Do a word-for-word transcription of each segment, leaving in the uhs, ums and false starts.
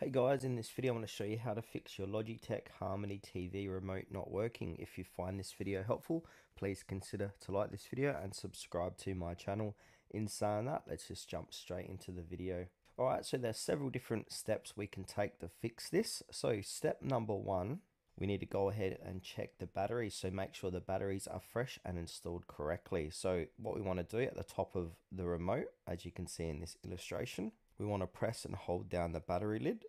Hey guys, in this video I want to show you how to fix your Logitech Harmony T V remote not working. If you find this video helpful, please consider to like this video and subscribe to my channel. In saying that, let's just jump straight into the video. Alright, so there's several different steps we can take to fix this. So step number one, we need to go ahead and check the batteries. So make sure the batteries are fresh and installed correctly. So what we want to do at the top of the remote, as you can see in this illustration, we want to press and hold down the battery lid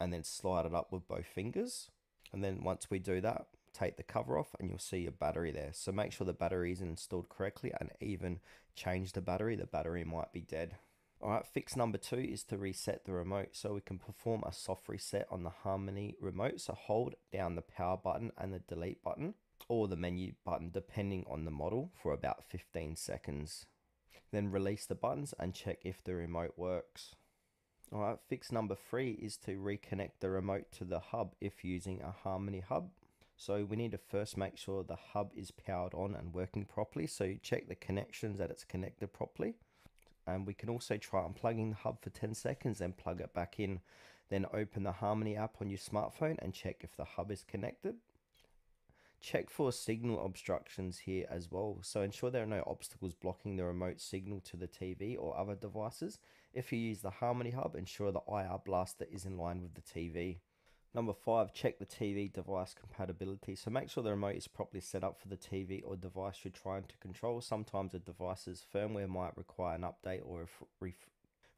and then slide it up with both fingers. And then once we do that, take the cover off and you'll see your battery there. So make sure the battery is installed correctly and even change the battery. The battery might be dead. All right, fix number two is to reset the remote. So we can perform a soft reset on the Harmony remote. So hold down the power button and the delete button or the menu button, depending on the model, for about fifteen seconds. Then release the buttons and check if the remote works. Alright, fix number three is to reconnect the remote to the hub if using a Harmony Hub. So we need to first make sure the hub is powered on and working properly. So check the connections that it's connected properly. And we can also try unplugging the hub for ten seconds and plug it back in. Then open the Harmony app on your smartphone and check if the hub is connected. Check for signal obstructions here as well. So ensure there are no obstacles blocking the remote signal to the T V or other devices. If you use the Harmony Hub, ensure the I R blaster is in line with the T V. Number five, check the T V device compatibility. So make sure the remote is properly set up for the T V or device you're trying to control. Sometimes a device's firmware might require an update or a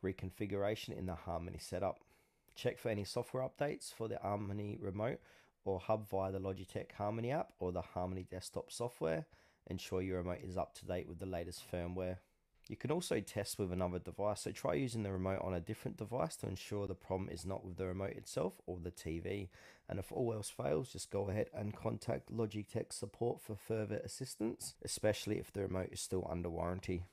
reconfiguration in the Harmony setup. Check for any software updates for the Harmony remote or hub via the Logitech Harmony app or the Harmony desktop software. Ensure your remote is up to date with the latest firmware. You can also test with another device, so try using the remote on a different device to ensure the problem is not with the remote itself or the T V. And if all else fails, just go ahead and contact Logitech support for further assistance, especially if the remote is still under warranty.